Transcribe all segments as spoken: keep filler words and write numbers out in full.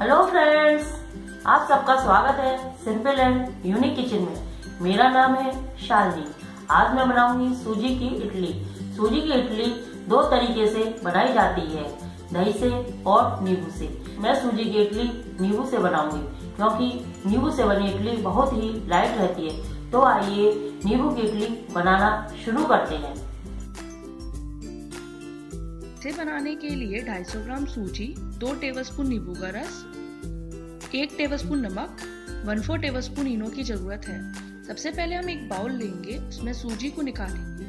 Hello friends, आप सबका स्वागत है सिंपल एंड यूनिक किचन में। मेरा नाम है शालिनी। आज मैं बनाऊंगी सूजी की इडली। सूजी की इडली दो तरीके से बनाई जाती है, दही से और नींबू से। मैं सूजी की इडली नींबू से बनाऊंगी क्योंकि नींबू से बनी इडली बहुत ही लाइट रहती है। तो आइए नींबू की इडली बनाना शुरू करते हैं। इसे बनाने के लिए दो सौ पचास ग्राम सूजी, दो टेबलस्पून नींबू का रस, एक टेबलस्पून नमक, एक बटा चार टेबलस्पून इनो की जरूरत है। सबसे पहले हम एक बाउल लेंगे, उसमें सूजी को निकालेंगे।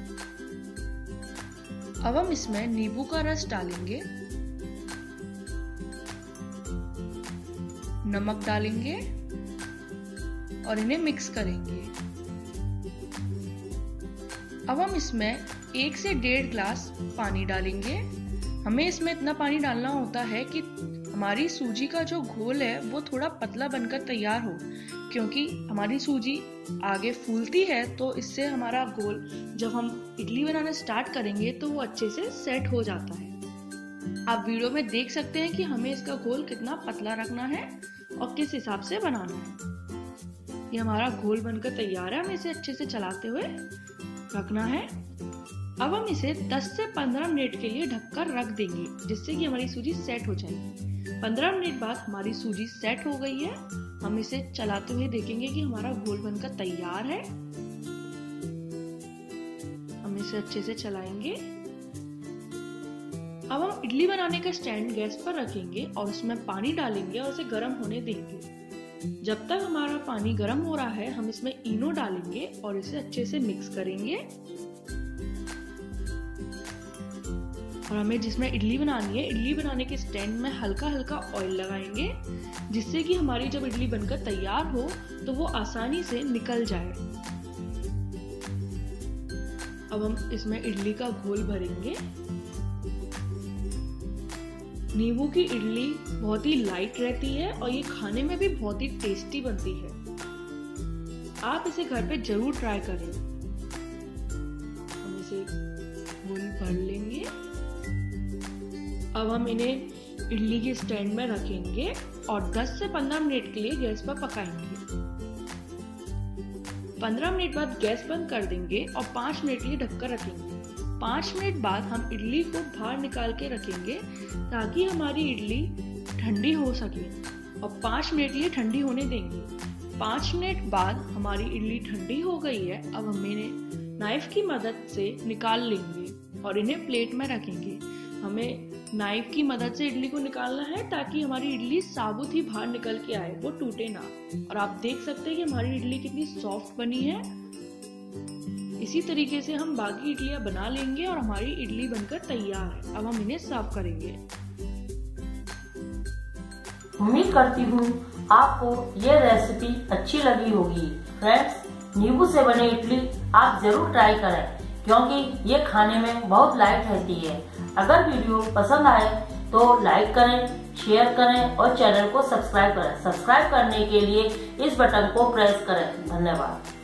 अब हम इसमें नींबू का रस डालेंगे, नमक डालेंगे और इन्हें मिक्स करेंगे। अब हम इसमें एक से डेढ़ ग्लास पानी डालेंगे। हमें इसमें इतना पानी डालना होता है कि हमारी सूजी का जो घोल है वो थोड़ा पतला बनकर तैयार हो, क्योंकि हमारी सूजी आगे फूलती है तो इससे हमारा घोल जब हम इडली बनाना स्टार्ट करेंगे तो वो अच्छे से सेट हो जाता है। आप वीडियो में देख सकते हैं कि हमें इसका घोल कितना पतला रखना है और किस हिसाब से बनाना है। ये हमारा घोल बनकर तैयार है, हमें इसे अच्छे से चलाते हुए रखना है। अब हम इसे दस से पंद्रह मिनट के लिए ढककर रख देंगे, जिससे कि हमारी सूजी सेट हो जाएगी। पंद्रह मिनट बाद हमारी सूजी सेट हो गई है। हम इसे चलाते हुए देखेंगे कि हमारा घोल बनकर तैयार है। हम इसे अच्छे से चलाएंगे। अब हम इडली बनाने का स्टैंड गैस पर रखेंगे और उसमें पानी डालेंगे और उसे गर्म होने देंगे। जब तक हमारा पानी गर्म हो रहा है, हम इसमें इनो डालेंगे और इसे अच्छे से मिक्स करेंगे। और हमें जिसमें इडली बनानी है, इडली बनाने के स्टैंड में हल्का हल्का ऑयल लगाएंगे, जिससे कि हमारी जब इडली बनकर तैयार हो तो वो आसानी से निकल जाए। अब हम इसमें इडली का घोल भरेंगे। नींबू की इडली बहुत ही लाइट रहती है और ये खाने में भी बहुत ही टेस्टी बनती है। आप इसे घर पे जरूर ट्राई करें। हम इसे घोल भर लेंगे। अब हम इन्हें इडली के स्टैंड में रखेंगे और दस से पंद्रह मिनट के लिए गैस पर पकाएंगे। पंद्रह मिनट बाद गैस बंद कर देंगे और पाँच मिनट के लिए ढककर रखेंगे। पाँच मिनट बाद हम इडली को बाहर निकाल के रखेंगे ताकि हमारी इडली ठंडी हो सके और पाँच मिनट के लिए ठंडी होने देंगे। पाँच मिनट बाद हमारी इडली ठंडी हो गई है। अब हम इन्हें नाइफ की मदद से निकाल लेंगे और इन्हें प्लेट में रखेंगे। हमें नाइफ की मदद से इडली को निकालना है ताकि हमारी इडली साबुत ही बाहर निकल के आए, वो टूटे ना। और आप देख सकते हैं कि हमारी इडली कितनी सॉफ्ट बनी है। इसी तरीके से हम बाकी इडलियां बना लेंगे और हमारी इडली बनकर तैयार है। अब हम इन्हें सर्व करेंगे। उम्मीद करती हूँ आपको ये रेसिपी अच्छी लगी होगी। फ्रेंड्स, नींबू से बने इडली आप जरूर ट्राई करें क्योंकि ये खाने में बहुत लाइट रहती है। अगर वीडियो पसंद आए तो लाइक करें, शेयर करें और चैनल को सब्सक्राइब करें। सब्सक्राइब करने के लिए इस बटन को प्रेस करें। धन्यवाद।